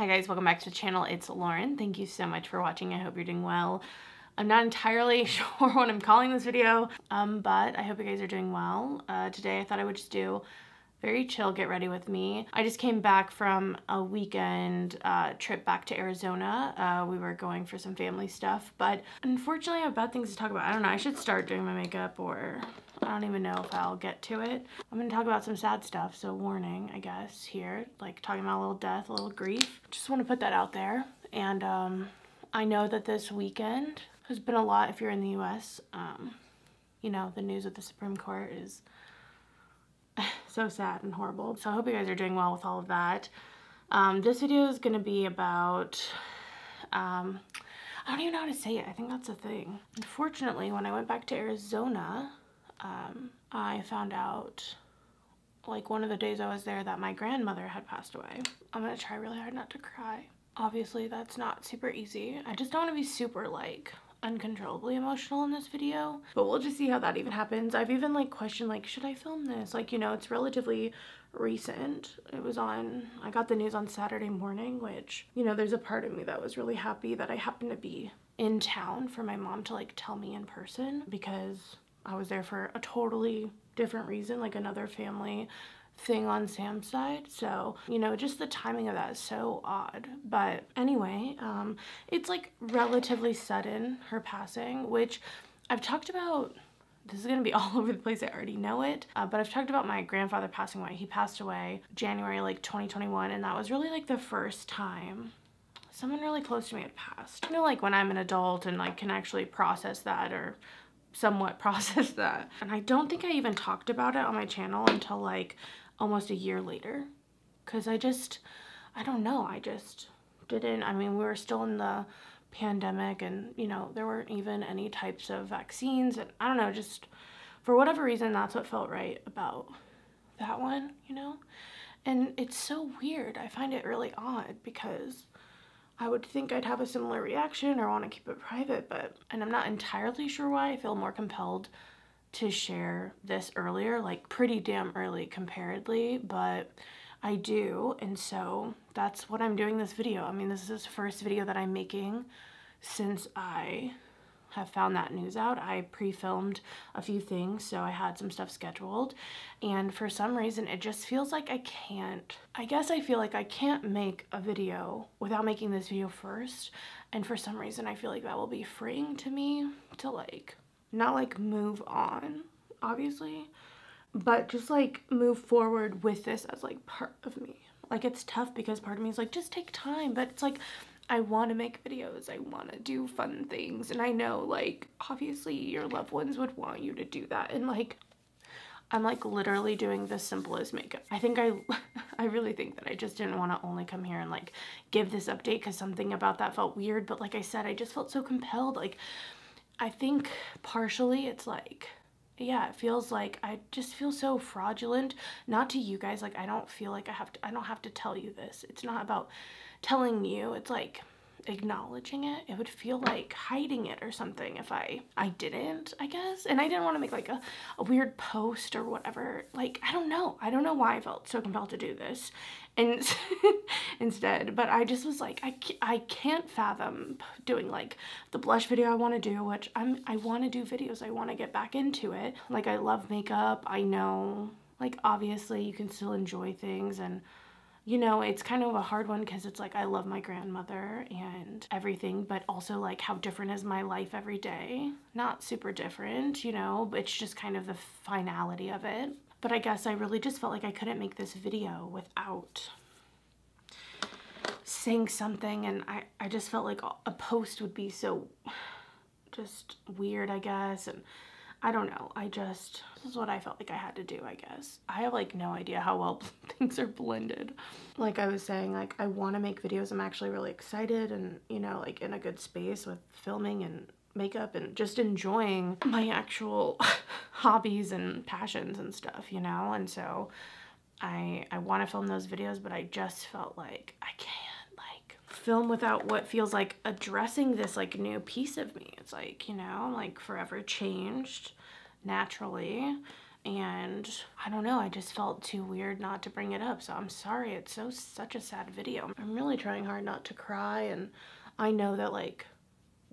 Hi guys, welcome back to the channel. It's Lauren. Thank you so much for watching. I hope you're doing well. I'm not entirely sure what I'm calling this video, but I hope you guys are doing well. Today I thought I would just do very chill get ready with me. I just came back from a weekend trip back to Arizona. We were going for some family stuff, but unfortunately I have bad things to talk about. I don't know, I should start doing my makeup, or I don't even know if I'll get to it. I'm gonna talk about some sad stuff, so warning, I guess, here. Like talking about a little death, a little grief. Just wanna put that out there. And I know that this weekend has been a lot if you're in the US. You know, the news with the Supreme Court is so sad and horrible. So I hope you guys are doing well with all of that. This video is gonna be about, I don't even know how to say it. I think that's the thing. Unfortunately, when I went back to Arizona, I found out, like, one of the days I was there that my grandmother had passed away. I'm gonna try really hard not to cry. Obviously, that's not super easy. I just don't want to be super, like, uncontrollably emotional in this video, but we'll just see how that even happens. I've even, like, questioned, like, should I film this? Like, you know, it's relatively recent. It was on, I got the news on Saturday morning, which, you know, there's a part of me that was really happy that I happened to be in town for my mom to, like, tell me in person, because I was there for a totally different reason, like another family thing on Sam's side. So, you know, just the timing of that is so odd. But anyway, it's like relatively sudden, her passing, which I've talked about. This is gonna be all over the place, I already know it, but I've talked about my grandfather passing away. He passed away January like 2021, and that was really like the first time someone really close to me had passed. You know, like when I'm an adult and like can actually process that, or somewhat process that. And I don't think I even talked about it on my channel until like almost a year later, because I don't know, I just didn't. I mean, we were still in the pandemic, and you know, there weren't even any types of vaccines, and I don't know, just for whatever reason, that's what felt right about that one, you know. And it's so weird, I find it really odd, because I would think I'd have a similar reaction or want to keep it private, but, and I'm not entirely sure why I feel more compelled to share this earlier, like pretty damn early comparedly, but I do. And so that's what I'm doing this video. I mean, this is the first video that I'm making since I have found that news out. I pre-filmed a few things, so I had some stuff scheduled, and for some reason it just feels like I feel like I can't make a video without making this video first, and for some reason I feel like that will be freeing to me to, like, not like move on, obviously, but just like move forward with this as like part of me. Like, it's tough because part of me is like, just take time, but it's like, I want to make videos, I want to do fun things, and I know, like, obviously your loved ones would want you to do that, and like, I'm like literally doing the simplest makeup. I think I really think that I just didn't want to only come here and like give this update because something about that felt weird, but like I said, I just felt so compelled. Like, I think partially it's like, yeah, it feels like I just feel so fraudulent, not to you guys, like I don't feel like I don't have to tell you this. It's not about telling you, it's like acknowledging it. It would feel like hiding it or something if I didn't, I guess. And I didn't want to make like a weird post or whatever. Like, I don't know why I felt so compelled to do this and instead, but I just was like, I can't fathom doing like the blush video I want to do, which I want to do videos, I want to get back into it. Like, I love makeup, I know, like, obviously you can still enjoy things, and you know, it's kind of a hard one because it's like, I love my grandmother and everything, but also like, how different is my life every day? Not super different, you know, but it's just kind of the finality of it. But I guess I really just felt like I couldn't make this video without saying something, and I just felt like a post would be so just weird, I guess, and I don't know, this is what I felt like I had to do, I guess. I have like no idea how well things are blended. Like I was saying, like, I want to make videos, I'm actually really excited, and you know, like in a good space with filming and makeup and just enjoying my actual hobbies and passions and stuff, you know. And so I want to film those videos, but I just felt like I can't like film without what feels like addressing this like new piece of me. It's like, you know, I'm like forever changed naturally, and I don't know, I just felt too weird not to bring it up, so I'm sorry. It's such a sad video. I'm really trying hard not to cry, and I know that like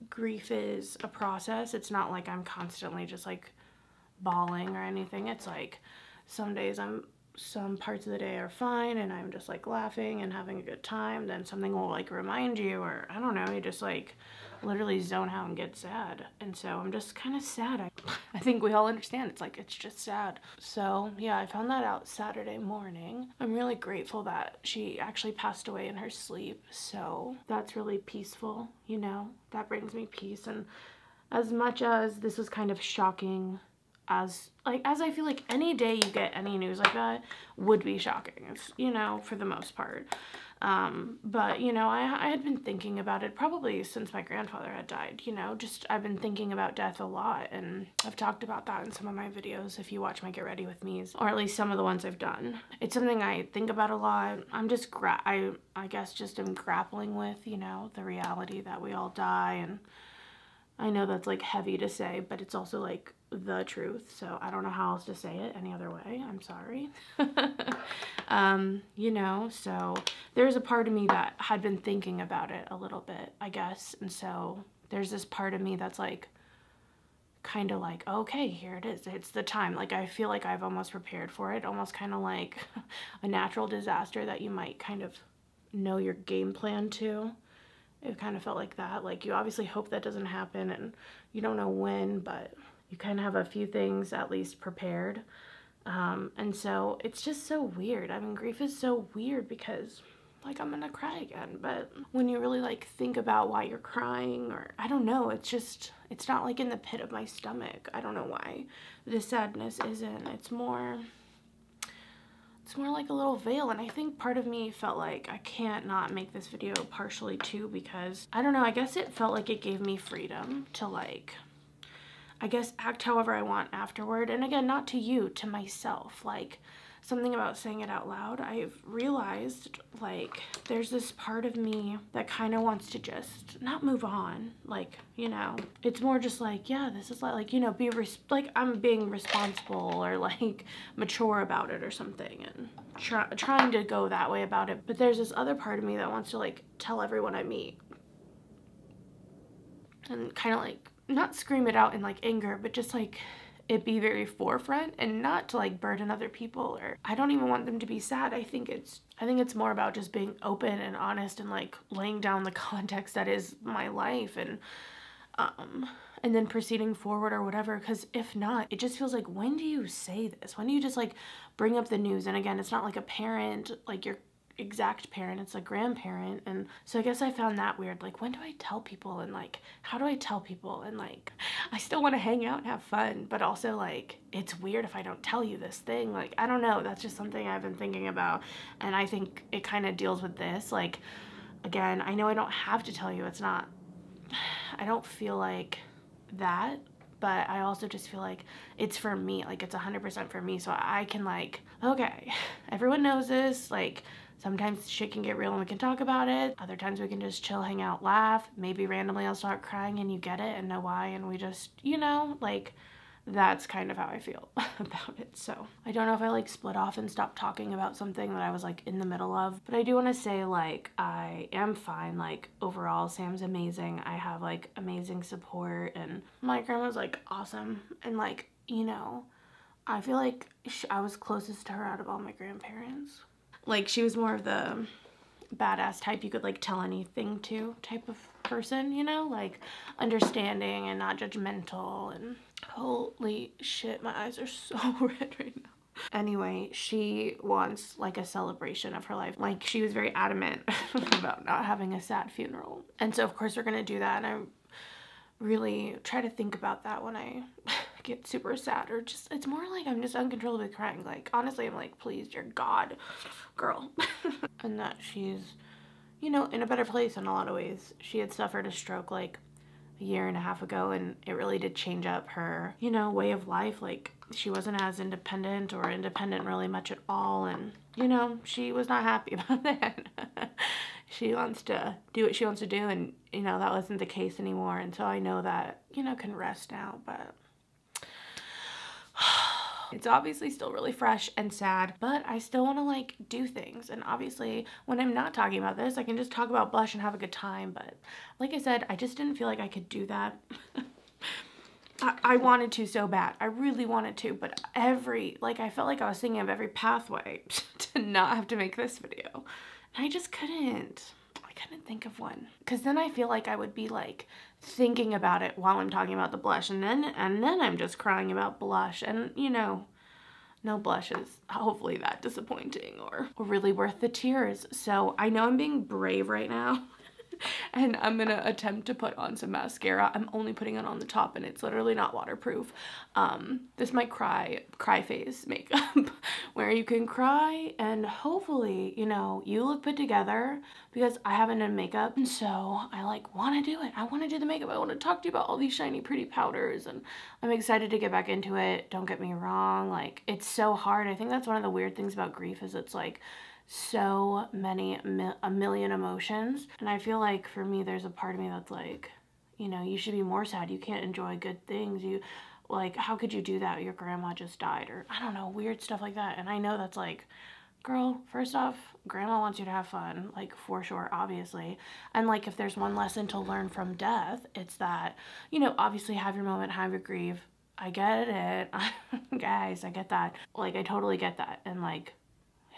grief is a process. It's not like I'm constantly just like bawling or anything. It's like some days some parts of the day are fine and I'm just like laughing and having a good time, then something will like remind you, or I don't know, you just like literally zone out and get sad. And so I'm just kind of sad. I think we all understand. It's like, it's just sad. So yeah, I found that out Saturday morning. I'm really grateful that she actually passed away in her sleep, so that's really peaceful, you know, that brings me peace. And as much as this was kind of shocking, as I feel like any day you get any news like that would be shocking, you know, for the most part. But, you know, I had been thinking about it probably since my grandfather had died, you know, just I've been thinking about death a lot, and I've talked about that in some of my videos if you watch my Get Ready With Me's, or at least some of the ones I've done. It's something I think about a lot. I'm just, I guess just am grappling with, you know, the reality that we all die, and I know that's like heavy to say, but it's also like the truth, so I don't know how else to say it any other way. I'm sorry. You know, so there's a part of me that had been thinking about it a little bit, I guess, and so there's this part of me that's like kind of like, okay, here it is, it's the time. Like I feel like I've almost prepared for it, almost kind of like a natural disaster that you might kind of know your game plan to. It kind of felt like that. Like you obviously hope that doesn't happen and you don't know when, but you kind of have a few things at least prepared. And so it's just so weird. I mean, grief is so weird because like I'm gonna cry again, but when you really like think about why you're crying, or I don't know, it's just, it's not like in the pit of my stomach. I don't know why the sadness isn't. It's more like a little veil, and I think part of me felt like I can't not make this video partially too because, I don't know, I guess it felt like it gave me freedom to like, I guess act however I want afterward. And again, not to you, to myself, like something about saying it out loud. I've realized like there's this part of me that kind of wants to just not move on. Like, you know, it's more just like, yeah, this is like, you know, be like I'm being responsible or like mature about it or something, and trying to go that way about it. But there's this other part of me that wants to like tell everyone I meet and kind of like not scream it out in like anger, but just like it be very forefront and not to like burden other people, or I don't even want them to be sad. I think it's more about just being open and honest and like laying down the context that is my life, and then proceeding forward or whatever. Because if not, it just feels like, when do you say this? When do you just like bring up the news? And again, it's not like a parent, like your exact parent, it's a grandparent. And so I guess I found that weird, like when do I tell people, and like how do I tell people, and like I still want to hang out and have fun, but also like it's weird if I don't tell you this thing. Like I don't know, that's just something I've been thinking about, and I think it kind of deals with this. Like again, I know I don't have to tell you, it's not, I don't feel like that, but I also just feel like it's for me, like it's 100% for me, so I can like, okay, everyone knows this, like sometimes shit can get real and we can talk about it. Other times we can just chill, hang out, laugh. Maybe randomly I'll start crying and you get it and know why, and we just, you know, like that's kind of how I feel about it. So I don't know if I like split off and stopped talking about something that I was like in the middle of, but I do want to say like I am fine. Like overall, Sam's amazing. I have like amazing support, and my grandma's like awesome, and like, you know, I feel like I was closest to her out of all my grandparents. Like she was more of the badass type you could like tell anything to type of person, you know, like understanding and not judgmental. And holy shit, my eyes are so red right now. Anyway, she wants like a celebration of her life. Like she was very adamant about not having a sad funeral, and so of course we're gonna do that. And I really try to think about that when I get super sad, or just, it's more like I'm just uncontrollably crying. Like honestly, I'm like, please dear God, girl. And that she's, you know, in a better place in a lot of ways. She had suffered a stroke like a year and a half ago, and it really did change up her, you know, way of life. Like she wasn't as independent, or independent really much at all, and you know, she was not happy about that. She wants to do what she wants to do, and you know, that wasn't the case anymore. And so I know that, you know, can rest now, but It's obviously still really fresh and sad, but I still want to like do things. And obviously when I'm not talking about this, I can just talk about blush and have a good time. But like I said, I just didn't feel like I could do that. I wanted to so bad. I really wanted to, but I felt like I was thinking of every pathway to not have to make this video. And I just couldn't. I couldn't think of one. Because then I feel like I would be like thinking about it while I'm talking about the blush. And then I'm just crying about blush. And you know, no blush is hopefully that disappointing or really worth the tears. So I know I'm being brave right now. And I'm gonna attempt to put on some mascara. I'm only putting it on the top and it's literally not waterproof. This is my cry face makeup where you can cry and hopefully, you know, you look put together, because I haven't done makeup. And so I like wanna do it. I wanna do the makeup. I wanna talk to you about all these shiny, pretty powders, and I'm excited to get back into it. Don't get me wrong. Like, it's so hard. I think that's one of the weird things about grief is it's like, so many, a million emotions. And I feel like for me, there's a part of me that's like, you know, you should be more sad. You can't enjoy good things. You like, how could you do that? Your grandma just died, or I don't know, weird stuff like that. And I know that's like, girl, first off, grandma wants you to have fun, like for sure, obviously. And like, if there's one lesson to learn from death, it's that, you know, obviously have your moment, have your grief. I get it. Guys, I get that. Like, I totally get that. And like,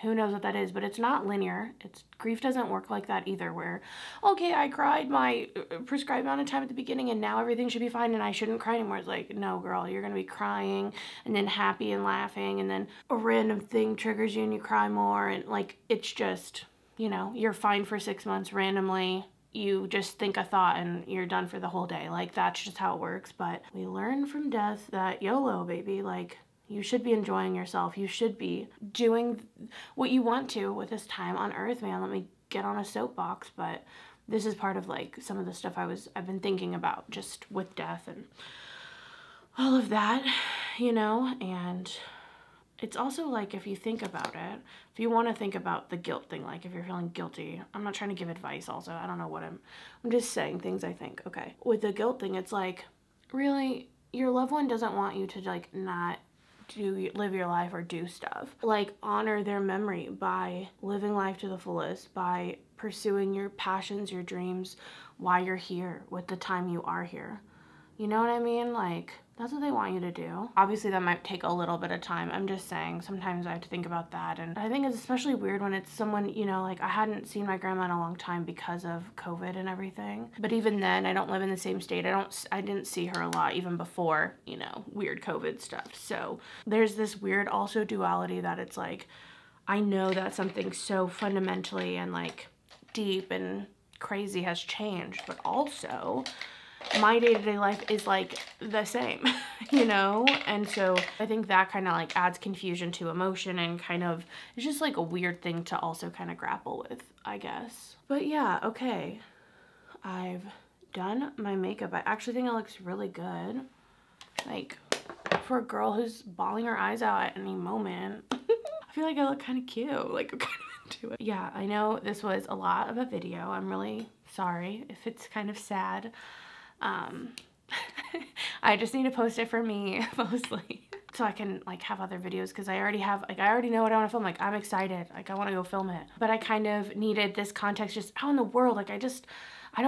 who knows what that is, but it's not linear. It's grief doesn't work like that either, where, okay, I cried my prescribed amount of time at the beginning and now everything should be fine and I shouldn't cry anymore. It's like, no girl, you're gonna be crying and then happy and laughing, and then a random thing triggers you and you cry more, and like, it's just, you know, you're fine for 6 months randomly. You just think a thought and you're done for the whole day. Like, that's just how it works. But we learn from death that YOLO, baby. Like, you should be enjoying yourself. You should be doing what you want to with this time on earth, man. Let me get on a soapbox, but this is part of like some of the stuff I've been thinking about just with death and all of that, you know. And it's also like, if you think about it, if you want to think about the guilt thing, like if you're feeling guilty, I'm not trying to give advice also. I don't know what I'm just saying things I think, okay. With the guilt thing, it's like, really, your loved one doesn't want you to like not live your life or do stuff. Like, honor their memory by living life to the fullest, by pursuing your passions, your dreams, why you're here, with the time you are here. You know what I mean? Like, that's what they want you to do. Obviously that might take a little bit of time. I'm just saying, sometimes I have to think about that. And I think it's especially weird when it's someone, you know, like I hadn't seen my grandma in a long time because of COVID and everything. But even then, I don't live in the same state. I didn't see her a lot even before, you know, weird COVID stuff. So there's this weird also duality that it's like, I know that something so fundamentally and like deep and crazy has changed, but also my day-to-day life is like the same, you know? And so I think that kind of like adds confusion to emotion, and kind of, it's just like a weird thing to also kind of grapple with, I guess. But yeah, okay. I've done my makeup. I actually think it looks really good. Like, for a girl who's bawling her eyes out at any moment, I feel like I look kind of cute. Like, I'm kind of into it. Yeah, I know this was a lot of a video. I'm really sorry if it's kind of sad. I just need to post it for me mostly so I can like have other videos, because I already know what I want to film. Like, I'm excited, like I want to go film it, but I kind of needed this context just out in the world. Like, I don't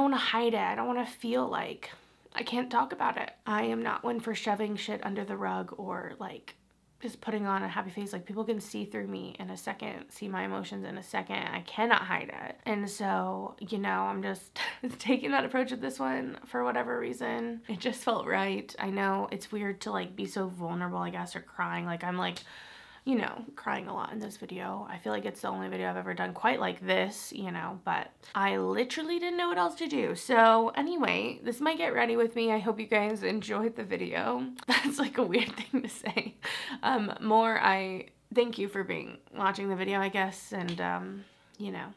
want to hide it. I don't want to feel like I can't talk about it. I am not one for shoving shit under the rug or like just putting on a happy face. Like, people can see through me in a second, see my emotions in a second. I cannot hide it. And so, you know, I'm just taking that approach with this one for whatever reason. It just felt right. I know it's weird to like be so vulnerable, I guess, or crying. Like, I'm like, you know, crying a lot in this video. I feel like it's the only video I've ever done quite like this, you know, but I literally didn't know what else to do. So anyway, this might get ready with me. I hope you guys enjoyed the video. That's like a weird thing to say. I thank you for watching the video, I guess. And, you know,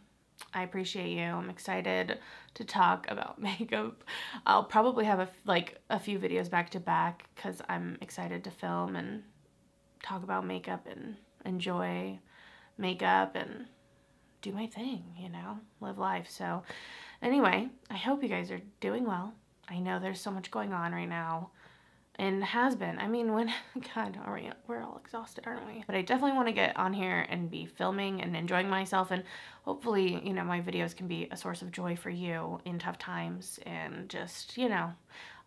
I appreciate you. I'm excited to talk about makeup. I'll probably have a few videos back to back, because I'm excited to film and talk about makeup and enjoy makeup and do my thing, you know, live life. So anyway, I hope you guys are doing well. I know there's so much going on right now. and has been. I mean, when, God, we're all exhausted, aren't we? But I definitely want to get on here and be filming and enjoying myself, and hopefully, you know, my videos can be a source of joy for you in tough times, and just, you know,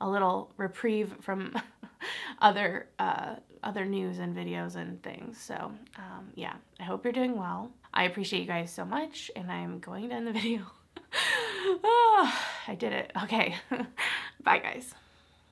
a little reprieve from other news and videos and things. So yeah, I hope you're doing well. I appreciate you guys so much, and I'm going to end the video. Oh, I did it. Okay. Bye, guys.